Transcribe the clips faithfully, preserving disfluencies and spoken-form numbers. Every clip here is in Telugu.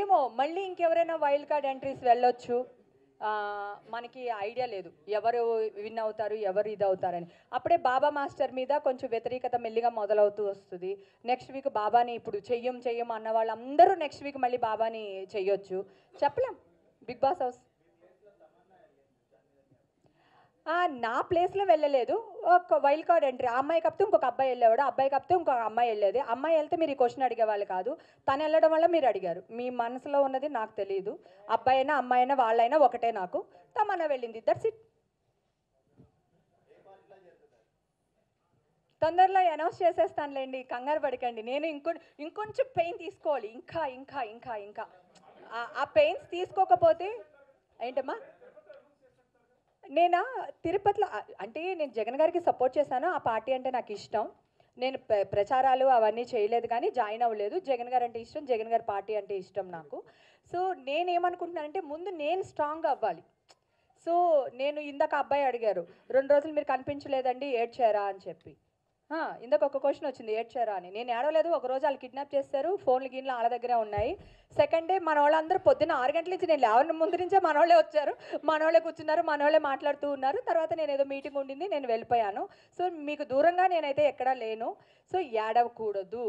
ఏమో మళ్ళీ ఇంకెవరైనా వైల్డ్ కార్డ్ ఎంట్రీస్ వెళ్ళొచ్చు, మనకి ఐడియా లేదు ఎవరు విన్ అవుతారు ఎవరు ఇది అవుతారని. అప్పుడే బాబా మాస్టర్ మీద కొంచెం వ్యతిరేకత మెల్లిగా మొదలవుతూ వస్తుంది. నెక్స్ట్ వీక్ బాబాని ఇప్పుడు చెయ్యం చెయ్యం అన్న వాళ్ళందరూ నెక్స్ట్ వీక్ మళ్ళీ బాబాని చెయ్యొచ్చు, చెప్పలేం. బిగ్ బాస్ హౌస్ నా ప్లేస్లో వెళ్ళలేదు, ఒక వైల్డ్ కార్డ్ ఎంట్రీ. ఆ అమ్మాయి కప్తే ఇంకొక అబ్బాయి వెళ్ళేవాడు, అబ్బాయి కప్తే ఇంకొక అమ్మాయి వెళ్ళేది. అమ్మాయి వెళ్తే మీరు ఈ క్వశ్చన్ అడిగేవాళ్ళు కాదు, తను వెళ్ళడం వల్ల మీరు అడిగారు. మీ మనసులో ఉన్నది నాకు తెలియదు, అబ్బాయి అయినా అమ్మాయి అయినా వాళ్ళైనా ఒకటే నాకు, తమన్నా వెళ్ళింది, దట్స్ ఇట్. తొందరలో అనౌన్స్ చేసేస్తానులేండి, కంగారు పడకండి. నేను ఇంకొ ఇంకొంచెం పెయిన్ తీసుకోవాలి, ఇంకా ఇంకా ఇంకా ఇంకా ఆ పెయిన్స్ తీసుకోకపోతే ఏంటమ్మా. నేను తిరుపతిలో అంటే నేను జగన్ గారికి సపోర్ట్ చేశాను, ఆ పార్టీ అంటే నాకు ఇష్టం. నేను ప్రచారాలు అవన్నీ చేయలేదు కానీ జాయిన్ అవ్వలేదు. జగన్ గారు అంటే ఇష్టం, జగన్ గారి పార్టీ అంటే ఇష్టం నాకు. సో నేనేమనుకుంటున్నానంటే ముందు నేను స్ట్రాంగ్ అవ్వాలి. సో నేను ఇందాక అబ్బాయి అడిగారు, రెండు రోజులు మీరు కనిపించలేదండి ఏడ్చారా అని చెప్పి, ఇందాక ఒక క్వశ్చన్ వచ్చింది ఏడ్చారా అని. నేను ఏడవలేదు, ఒకరోజు వాళ్ళు కిడ్నాప్ చేస్తారు, ఫోన్లు గీన్లు వాళ్ళ దగ్గరే ఉన్నాయి. సెకండ్ డే మన వాళ్ళందరూ పొద్దున్న ఆరు గంటల నుంచి నేను లేవని ముందు నుంచే మనోళ్ళే వచ్చారు, మనోళ్ళే కూర్చున్నారు, మనోళ్ళే మాట్లాడుతూ ఉన్నారు. తర్వాత నేను ఏదో మీటింగ్ ఉండింది, నేను వెళ్ళిపోయాను. సో మీకు దూరంగా నేనైతే ఎక్కడా లేను. సో ఏడవకూడదు,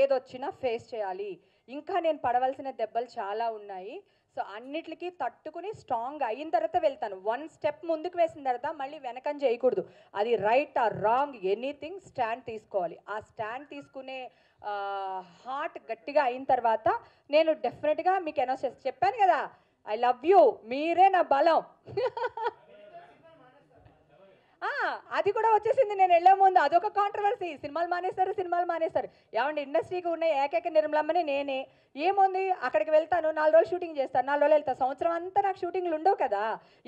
ఏదొచ్చినా ఫేస్ చేయాలి. ఇంకా నేను పడవలసిన దెబ్బలు చాలా ఉన్నాయి. సో అన్నిటికీ తట్టుకుని స్ట్రాంగ్ అయిన తర్వాత వెళ్తాను. వన్ స్టెప్ ముందుకు వేసిన తర్వాత మళ్ళీ వెనకం చేయకూడదు. అది right or wrong anything stand తీసుకోవాలి. ఆ స్టాండ్ తీసుకునే హార్ట్ గట్టిగా అయిన తర్వాత నేను డెఫినెట్గా మీకు అనౌన్స్ చేస్తాను. చెప్పాను కదా, ఐ లవ్ యూ, మీరే నా బలం. అది కూడా వచ్చేసింది నేను వెళ్ళే ముందు. అదొక కాంట్రవర్సీ, సినిమాలు మానేస్తారు సినిమాలు మానేస్తారు. ఏమంటే ఇండస్ట్రీకి ఉన్న ఏకైక నిర్మలమ్మని నేనే. ఏముంది, అక్కడికి వెళ్తాను, నాలుగు రోజులు షూటింగ్ చేస్తాను, నాలుగు రోజులు వెళ్తాను. సంవత్సరం అంతా నాకు షూటింగ్లు ఉండవు కదా.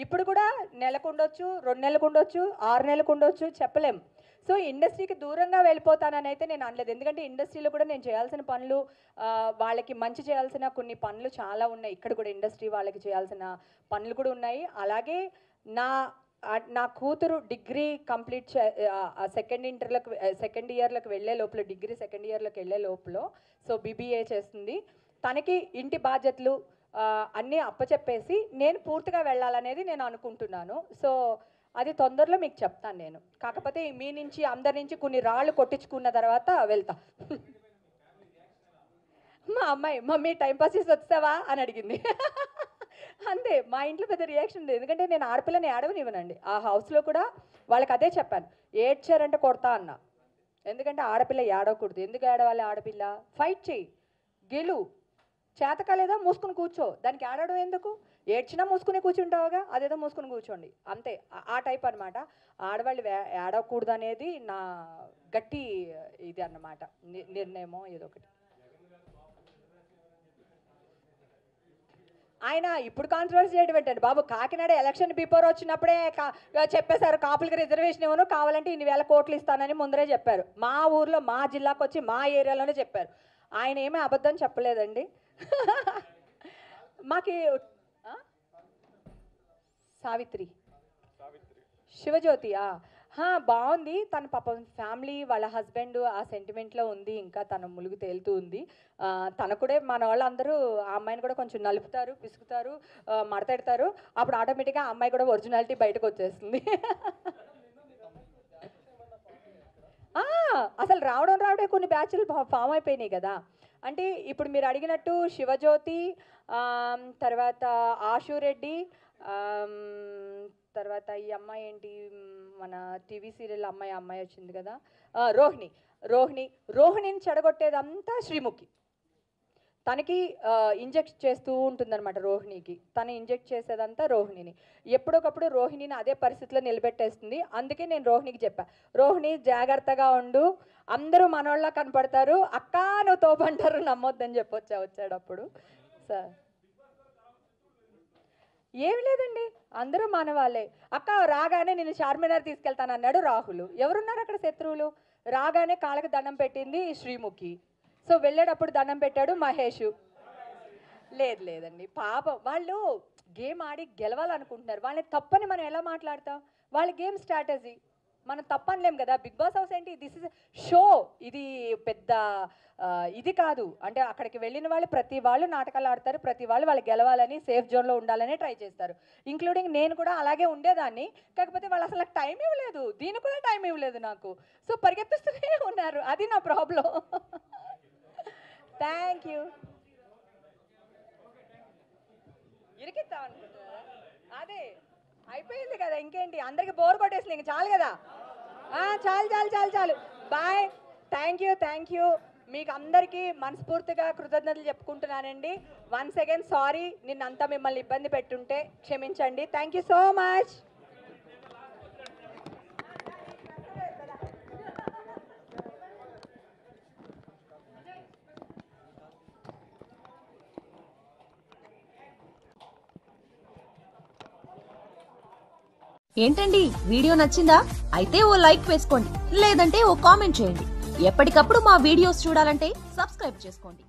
ఇప్పుడు కూడా నెలకు ఉండొచ్చు, రెండు నెలలకు ఉండొచ్చు, ఆరు నెలలకు ఉండొచ్చు, చెప్పలేం. సో ఇండస్ట్రీకి దూరంగా వెళ్ళిపోతానని అయితే నేను అనలేదు, ఎందుకంటే ఇండస్ట్రీలో కూడా నేను చేయాల్సిన పనులు, వాళ్ళకి మంచి చేయాల్సిన కొన్ని పనులు చాలా ఉన్నాయి. ఇక్కడ కూడా ఇండస్ట్రీ వాళ్ళకి చేయాల్సిన పనులు కూడా ఉన్నాయి. అలాగే నా నా కూతురు డిగ్రీ కంప్లీట్ చే సెకండ్ ఇంటర్లోకి సెకండ్ ఇయర్లోకి వెళ్ళే లోపల డిగ్రీ సెకండ్ ఇయర్లోకి వెళ్ళే లోపల సో బీబీఏ చేస్తుంది. తనకి ఇంటి బాధ్యతలు అన్నీ అప్పచెప్పేసి నేను పూర్తిగా వెళ్ళాలనేది నేను అనుకుంటున్నాను. సో అది తొందరలో మీకు చెప్తాను నేను. కాకపోతే మీ నుంచి అందరి నుంచి కొన్ని రాళ్ళు కొట్టించుకున్న తర్వాత వెళ్తా. మా అమ్మాయి మమ్మీ టైంపాస్ చేసి వస్తావా అని అడిగింది, అంతే. మా ఇంట్లో పెద్ద రియాక్షన్ ఉంది, ఎందుకంటే నేను ఆడపిల్లని ఏడవనివ్వనండి. ఆ హౌస్లో కూడా వాళ్ళకి అదే చెప్పాను, ఏడ్చారంటే కొడతా అన్న, ఎందుకంటే ఆడపిల్ల ఏడవకూడదు. ఎందుకు ఏడవాలి ఆడపిల్ల? ఫైట్ చేయి, గెలు, చేతకాలేదా మూసుకుని కూర్చో, దానికి ఏడవడం ఎందుకు? ఏడ్చినా మూసుకుని కూర్చుంటావుగా, అదేదో మూసుకుని కూర్చోండి, అంతే. ఆ టైప్ అనమాట. ఆడవాళ్ళు ఏడవకూడదు అనేది నా గట్టి ఇది అన్నమాట, నిర్ణయమో ఏదొకటి. ఆయన ఇప్పుడు కాంట్రవర్సీ చేయడం ఏంటంటే, బాబు కాకినాడ ఎలక్షన్ బిఫోర్ వచ్చినప్పుడే చెప్పేశారు కాపులకి రిజర్వేషన్ ఇవ్వను, కావాలంటే ఇన్ని వేల కోట్లు ఇస్తానని ముందరే చెప్పారు. మా ఊర్లో మా జిల్లాకు వచ్చి మా ఏరియాలోనే చెప్పారు. ఆయన ఏమీ అబద్ధం చెప్పలేదండి. మాకి సావిత్రి శివజ్యోతి బాగుంది. తన పాపం ఫ్యామిలీ వాళ్ళ హస్బెండ్ ఆ సెంటిమెంట్లో ఉంది, ఇంకా తన ములుగు తేలుతూ ఉంది. తన కూడా మన వాళ్ళందరూ ఆ అమ్మాయిని కూడా కొంచెం నలుపుతారు, పిసుకుతారు, మడతెడతారు. అప్పుడు ఆటోమేటిక్గా ఆ అమ్మాయి కూడా ఒరిజినాలిటీ బయటకు వచ్చేస్తుంది. అసలు రావడం రావడే కొన్ని బ్యాచ్లు ఫామ్ అయిపోయినాయి కదా. అంటే ఇప్పుడు మీరు అడిగినట్టు శివజ్యోతి, తర్వాత ఆశురెడ్డి, తర్వాత ఈ అమ్మాయి ఏంటి మన టీవీ సీరియల్ అమ్మాయి అమ్మాయి వచ్చింది కదా, రోహిణి రోహిణి రోహిణిని చెడగొట్టేదంతా శ్రీముఖి. తనకి ఇంజెక్ట్ చేస్తూ ఉంటుందన్నమాట రోహిణికి, తను ఇంజెక్ట్ చేసేదంతా రోహిణిని. ఎప్పుడొకప్పుడు రోహిణిని అదే పరిస్థితిలో నిలబెట్టేస్తుంది. అందుకే నేను రోహిణికి చెప్పా, రోహిణి జాగ్రత్తగా ఉండు, అందరూ మనోళ్ళ కనపడతారు, అక్క నువ్వు తోపంటారు, నమ్మొద్దని చెప్పొచ్చా వచ్చాడప్పుడు. సార్ ఏమి లేదండి, అందరూ మానవాళ్ళే. అక్క రాగానే నేను చార్మినార్ తీసుకెళ్తాను అన్నాడు రాహుల్. ఎవరున్నారు అక్కడ శత్రువులు? రాగానే కాళ్ళకి దండం పెట్టింది శ్రీముఖి, సో వెళ్ళేటప్పుడు దండం పెట్టాడు మహేష్. లేదు లేదండి పాపం, వాళ్ళు గేమ్ ఆడి గెలవాలనుకుంటున్నారు, వాళ్ళని తప్పని మనం ఎలా మాట్లాడతాం? వాళ్ళ గేమ్ స్ట్రాటజీ మనం తప్పనలేం కదా. బిగ్ బాస్ హౌస్ ఏంటి, దిస్ ఇస్ షో, ఇది పెద్ద ఇది కాదు. అంటే అక్కడికి వెళ్ళిన వాళ్ళు ప్రతి వాళ్ళు నాటకాలు ఆడతారు, ప్రతి వాళ్ళు వాళ్ళు గెలవాలని సేఫ్ జోన్లో ఉండాలని ట్రై చేస్తారు. ఇంక్లూడింగ్ నేను కూడా అలాగే ఉండేదాన్ని, కాకపోతే వాళ్ళు అసలు నాకు టైం ఇవ్వలేదు, దీనికి కూడా టైం ఇవ్వలేదు నాకు. సో పరిగెత్తిస్తూనే ఉన్నారు, అది నా ప్రాబ్లం. Thank you. ఇరికిద్దాం అనుకుంటున్నారా? అదే అయిపోయింది కదా, ఇంకేంటి, అందరికి బోర్ కొట్టేసింది, ఇంక చాలు కదా. చాలు చాలు చాలు చాలు bye. Thank you thank you మీకు అందరికీ మనస్ఫూర్తిగా కృతజ్ఞతలు చెప్పుకుంటున్నానండి. వన్స్ అగైన్ సారీ, నిన్నంతా మిమ్మల్ని ఇబ్బంది పెట్టుంటే క్షమించండి. Thank you so much. ఏంటండి, వీడియో నచ్చిందా? అయితే ఓ లైక్ వేసుకోండి, లేదంటే ఓ కామెంట్ చేయండి. ఎప్పటికప్పుడు మా వీడియోస్ చూడాలంటే సబ్స్క్రైబ్ చేసుకోండి.